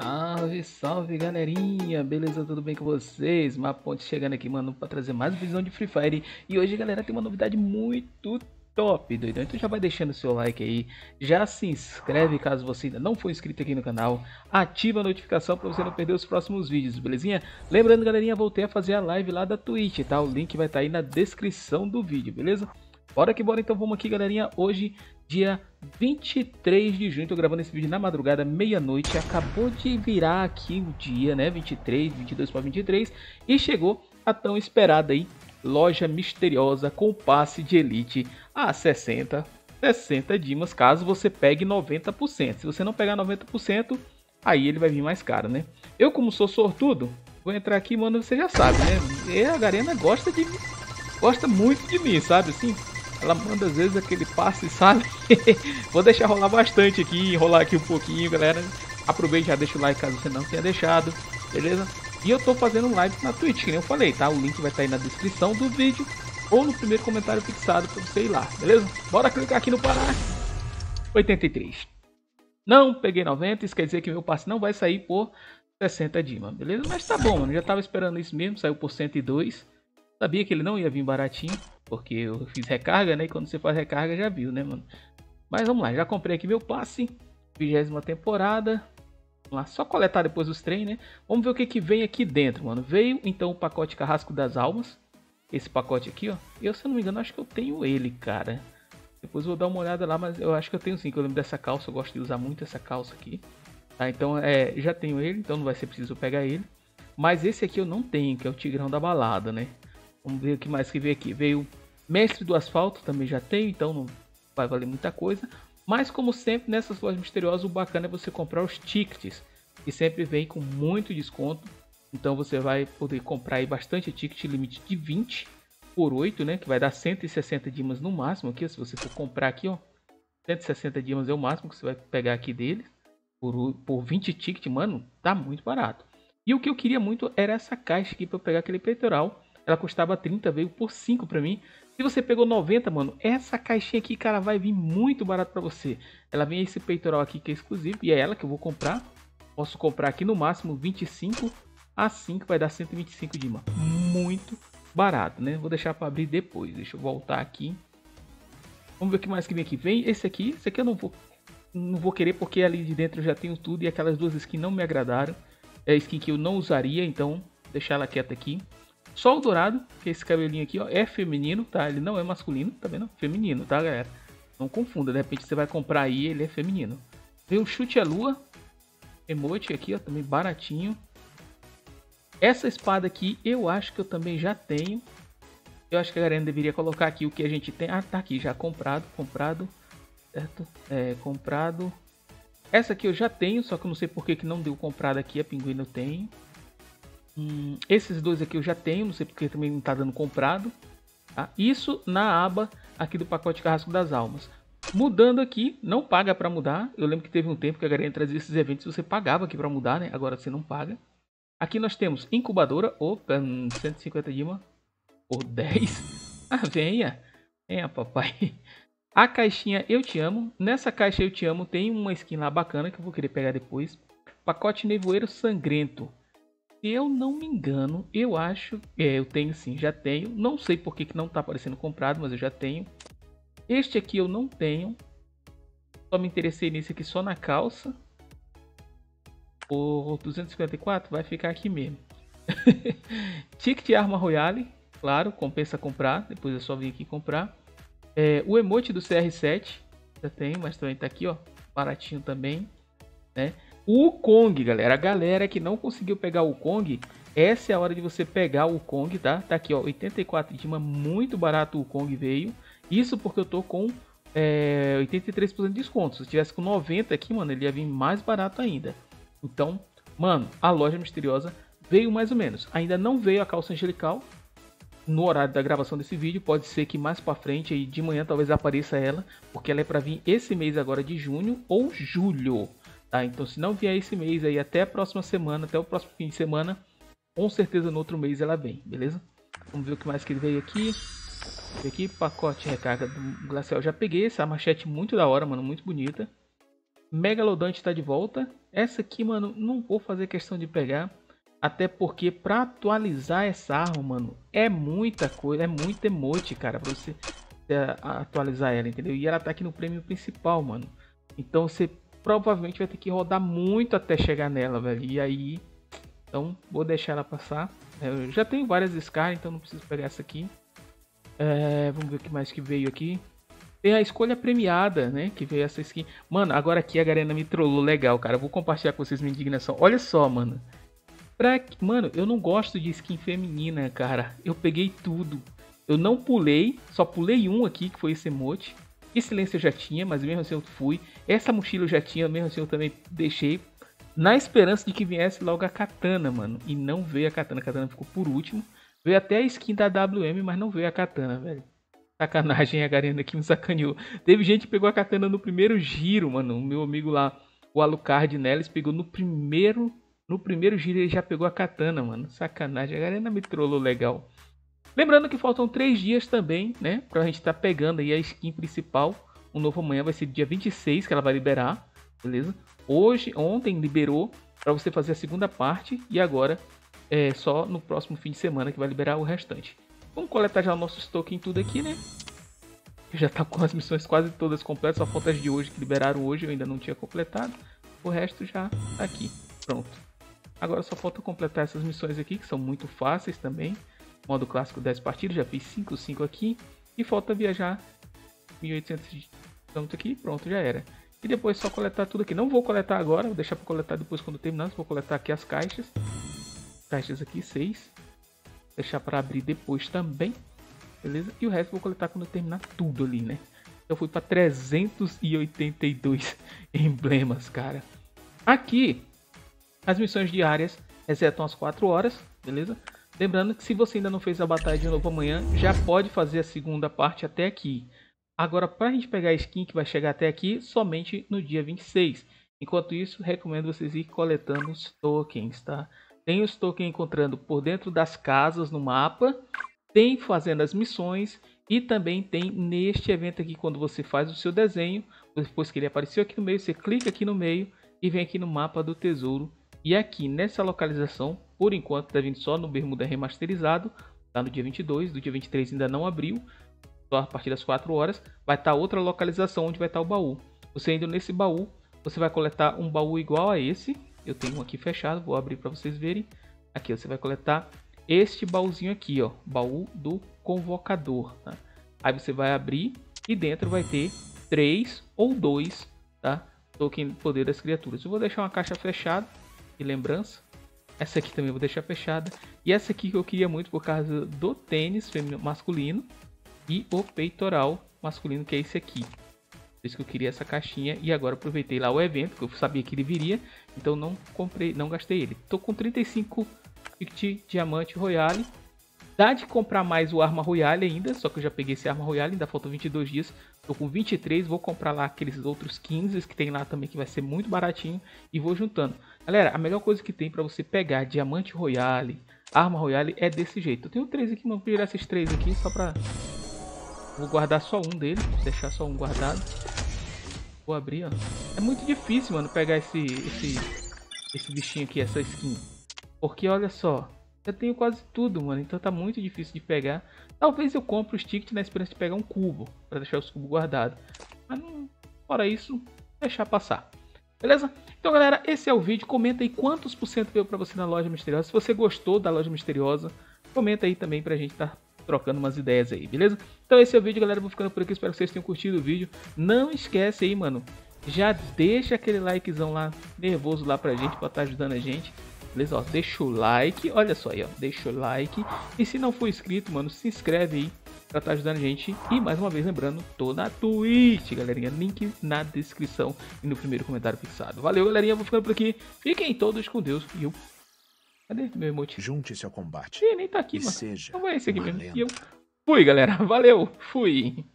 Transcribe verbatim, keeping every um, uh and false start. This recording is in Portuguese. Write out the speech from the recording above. Salve, salve galerinha, beleza? Tudo bem com vocês? Maponte chegando aqui, mano, pra trazer mais visão de Free Fire. E hoje, galera, tem uma novidade muito top, doidão. Então já vai deixando o seu like aí, já se inscreve caso você ainda não for inscrito aqui no canal, ativa a notificação pra você não perder os próximos vídeos, belezinha? Lembrando, galerinha, voltei a fazer a live lá da Twitch, tá? O link vai estar aí na descrição do vídeo, beleza? Bora que bora, então vamos aqui, galerinha. Hoje, dia vinte e três de junho, tô gravando esse vídeo na madrugada, meia-noite. Acabou de virar aqui o dia, né? vinte e três, vinte e dois para vinte e três. E chegou a tão esperada aí, loja misteriosa com passe de elite a sessenta dimas, caso você pegue noventa por cento. Se você não pegar noventa por cento, aí ele vai vir mais caro, né? Eu, como sou sortudo, vou entrar aqui, mano, você já sabe, né? E a Garena gosta de mim, gosta muito de mim, sabe assim? Ela manda às vezes aquele passe, sabe? Vou deixar rolar bastante aqui, enrolar aqui um pouquinho, galera. Aproveita e já deixa o like caso você não tenha deixado, beleza? E eu tô fazendo live na Twitch, que nem eu falei, tá? O link vai estar aí na descrição do vídeo ou no primeiro comentário fixado pra você ir lá, beleza? Bora clicar aqui no Pará. oitenta e três. Não peguei noventa, isso quer dizer que meu passe não vai sair por sessenta dimas, beleza? Mas tá bom, mano, já tava esperando isso mesmo, saiu por cento e dois. Sabia que ele não ia vir baratinho, porque eu fiz recarga, né? E quando você faz recarga já viu, né, mano? Mas vamos lá, já comprei aqui meu passe. vigésima temporada. Vamos lá, só coletar depois os trem, né? Vamos ver o que que vem aqui dentro, mano. Veio, então, o pacote Carrasco das Almas. Esse pacote aqui, ó. Eu, se eu não me engano, acho que eu tenho ele, cara. Depois vou dar uma olhada lá, mas eu acho que eu tenho sim, que eu lembro dessa calça. Eu gosto de usar muito essa calça aqui. Tá, então, é, já tenho ele, então não vai ser preciso pegar ele. Mas esse aqui eu não tenho, que é o Tigrão da Balada, né? Vamos ver o que mais que veio aqui. Veio Mestre do Asfalto, também já tem, então não vai valer muita coisa. Mas como sempre, nessas lojas misteriosas, o bacana é você comprar os tickets, que sempre vem com muito desconto. Então você vai poder comprar aí bastante ticket, limite de vinte por oito, né? Que vai dar cento e sessenta dimas no máximo aqui. Se você for comprar aqui, ó, cento e sessenta dimas é o máximo que você vai pegar aqui dele. Por, por vinte tickets, mano, tá muito barato. E o que eu queria muito era essa caixa aqui para pegar aquele peitoral. Ela custava trinta, veio por cinco pra mim. Se você pegou noventa, mano, essa caixinha aqui, cara, vai vir muito barato pra você. Ela vem esse peitoral aqui que é exclusivo e é ela que eu vou comprar. Posso comprar aqui no máximo vinte e cinco a cinco, vai dar cento e vinte e cinco dimas. Muito barato, né? Vou deixar pra abrir depois, deixa eu voltar aqui. Vamos ver o que mais que vem aqui. Vem esse aqui, esse aqui eu não vou, não vou querer porque ali de dentro eu já tenho tudo. E aquelas duas skins não me agradaram. É skin que eu não usaria, então deixar ela quieta aqui. Só o dourado, que esse cabelinho aqui, ó, é feminino, tá? Ele não é masculino, tá vendo? Feminino, tá, galera? Não confunda, de repente você vai comprar aí, ele é feminino. Vem o chute à lua, emote aqui, ó, também baratinho. Essa espada aqui, eu acho que eu também já tenho. Eu acho que a Garena deveria colocar aqui o que a gente tem. Ah, tá aqui, já comprado, comprado, certo? É, comprado. Essa aqui eu já tenho, só que eu não sei por que que não deu comprado aqui, a pinguim eu tenho. Hum, esses dois aqui eu já tenho, não sei porque também não tá dando comprado, tá? Isso na aba aqui do pacote Carrasco das Almas. Mudando aqui, não paga para mudar. Eu lembro que teve um tempo que a Garena trazia esses eventos, você pagava aqui para mudar, né? Agora você não paga. Aqui nós temos incubadora, opa, cento e cinquenta dimas por dez. Ah, venha, venha papai. A caixinha Eu Te Amo. Nessa caixa Eu Te Amo tem uma skin lá bacana que eu vou querer pegar depois. Pacote Nevoeiro Sangrento. Se eu não me engano, eu acho... É, eu tenho sim, já tenho. Não sei por que que não tá aparecendo comprado, mas eu já tenho. Este aqui eu não tenho. Só me interessei nesse aqui só na calça. Por duzentos e cinquenta e quatro, vai ficar aqui mesmo. Ticket de Arma Royale. Claro, compensa comprar. Depois é só vir aqui comprar. É, o emote do C R sete. Já tenho, mas também tá aqui, ó. Baratinho também, né? O Kong, galera, a galera que não conseguiu pegar o Kong, essa é a hora de você pegar o Kong, tá? Tá aqui, ó, oitenta e quatro dimas, muito barato o Kong veio. Isso porque eu tô com é, oitenta e três por cento de desconto. Se eu tivesse com noventa aqui, mano, ele ia vir mais barato ainda. Então, mano, a loja misteriosa veio mais ou menos. Ainda não veio a calça angelical no horário da gravação desse vídeo. Pode ser que mais pra frente, aí de manhã, talvez apareça ela, porque ela é pra vir esse mês agora de junho ou julho. Tá, então se não vier esse mês aí até a próxima semana, até o próximo fim de semana, com certeza no outro mês ela vem, beleza? Vamos ver o que mais que veio aqui. Aqui, pacote recarga do Glacial, já peguei essa machete muito da hora, mano, muito bonita. Megalodonte tá de volta. Essa aqui, mano, não vou fazer questão de pegar. Até porque pra atualizar essa arma, mano, é muita coisa. É muito emote, cara, pra você atualizar ela, entendeu? E ela tá aqui no prêmio principal, mano. Então você provavelmente vai ter que rodar muito até chegar nela, velho. E aí... Então vou deixar ela passar. Eu já tenho várias Scar, então não preciso pegar essa aqui. É, vamos ver o que mais que veio aqui. Tem a escolha premiada, né? Que veio essa skin. Mano, agora aqui a Garena me trollou legal, cara. Eu vou compartilhar com vocês minha indignação. Olha só, mano. Pra... Mano, eu não gosto de skin feminina, cara. Eu peguei tudo. Eu não pulei. Só pulei um aqui, que foi esse emote. E silêncio eu já tinha, mas mesmo assim eu fui. Essa mochila eu já tinha, mesmo assim eu também deixei. Na esperança de que viesse logo a katana, mano. E não veio a katana. A katana ficou por último. Veio até a skin da W M, mas não veio a katana, velho. Sacanagem, a Garena aqui me sacaneou. Teve gente que pegou a katana no primeiro giro, mano. O meu amigo lá, o Alucard Neles, pegou no primeiro... No primeiro giro ele já pegou a katana, mano. Sacanagem, a Garena me trollou legal. Lembrando que faltam três dias também, né? Pra gente tá pegando aí a skin principal. O novo amanhã vai ser dia vinte e seis que ela vai liberar, beleza? Hoje, ontem liberou pra você fazer a segunda parte. E agora é só no próximo fim de semana que vai liberar o restante. Vamos coletar já o nosso token tudo aqui, né? Já tá com as missões quase todas completas. Só falta as de hoje que liberaram hoje. Eu ainda não tinha completado. O resto já tá aqui. Pronto. Agora só falta completar essas missões aqui, que são muito fáceis também. Modo clássico dez partidas, já fiz cinco cinco aqui. E falta viajar mil e oitocentos tanto aqui, pronto, já era. E depois só coletar tudo aqui. Não vou coletar agora, vou deixar para coletar depois quando terminar. Vou coletar aqui as caixas. Caixas aqui, seis. Deixar para abrir depois também, beleza? E o resto vou coletar quando terminar tudo ali, né? Eu fui para trezentos e oitenta e dois emblemas, cara. Aqui... As missões diárias resetam às quatro horas, beleza? Lembrando que se você ainda não fez a batalha de novo amanhã, já pode fazer a segunda parte até aqui. Agora, para a gente pegar a skin que vai chegar até aqui, somente no dia vinte e seis. Enquanto isso, recomendo vocês ir coletando os tokens, tá? Tem os tokens encontrando por dentro das casas no mapa, tem fazendo as missões e também tem neste evento aqui, quando você faz o seu desenho, depois que ele apareceu aqui no meio, você clica aqui no meio e vem aqui no mapa do tesouro. E aqui nessa localização, por enquanto tá vindo só no Bermuda Remasterizado, tá no dia vinte e dois, do dia vinte e três ainda não abriu, só a partir das quatro horas, vai estar tá outra localização onde vai estar tá o baú. Você indo nesse baú, você vai coletar um baú igual a esse, eu tenho um aqui fechado, vou abrir para vocês verem. Aqui ó, você vai coletar este baúzinho aqui, ó, baú do convocador. Tá? Aí você vai abrir e dentro vai ter três ou dois, tá? Token Poder das Criaturas. Eu vou deixar uma caixa fechada. E lembrança, essa aqui também eu vou deixar fechada. E essa aqui que eu queria muito por causa do tênis feminino masculino e o peitoral masculino, que é esse aqui. Por isso que eu queria essa caixinha. E agora aproveitei lá o evento, que eu sabia que ele viria, então não comprei, não gastei ele. Tô com trinta e cinco Ticket Diamante Royale. Dá de comprar mais o Arma Royale ainda, só que eu já peguei esse Arma Royale, ainda faltam vinte e dois dias. Tô com vinte e três, vou comprar lá aqueles outros quinze que tem lá também, que vai ser muito baratinho. E vou juntando. Galera, a melhor coisa que tem pra você pegar Diamante Royale, Arma Royale, é desse jeito. Eu tenho três aqui, mano, vou tirar esses três aqui só pra... Vou guardar só um dele, deixar só um guardado. Vou abrir, ó. É muito difícil, mano, pegar esse, esse, esse bichinho aqui, essa skin. Porque, olha só... Eu tenho quase tudo, mano, então tá muito difícil de pegar. Talvez eu compre os tickets na esperança de pegar um cubo, pra deixar os cubos guardados. Mas não, fora isso, deixar passar. Beleza? Então, galera, esse é o vídeo. Comenta aí quantos por cento veio pra você na Loja Misteriosa. Se você gostou da Loja Misteriosa, comenta aí também pra gente tá trocando umas ideias aí, beleza? Então esse é o vídeo, galera. Eu vou ficando por aqui. Espero que vocês tenham curtido o vídeo. Não esquece aí, mano, já deixa aquele likezão lá, nervoso lá pra gente, pra tá ajudando a gente. Beleza? Ó, deixa o like, olha só aí, ó, deixa o like. E se não for inscrito, mano, se inscreve aí pra tá ajudando a gente. E mais uma vez, lembrando, tô na Twitch, galerinha. Link na descrição e no primeiro comentário fixado. Valeu, galerinha, vou ficando por aqui. Fiquem todos com Deus e eu... Cadê meu emote? Junte-se ao combate. Ih, nem tá aqui, mano. Seja, não vai esse aqui mesmo. E eu... Fui, galera, valeu, fui.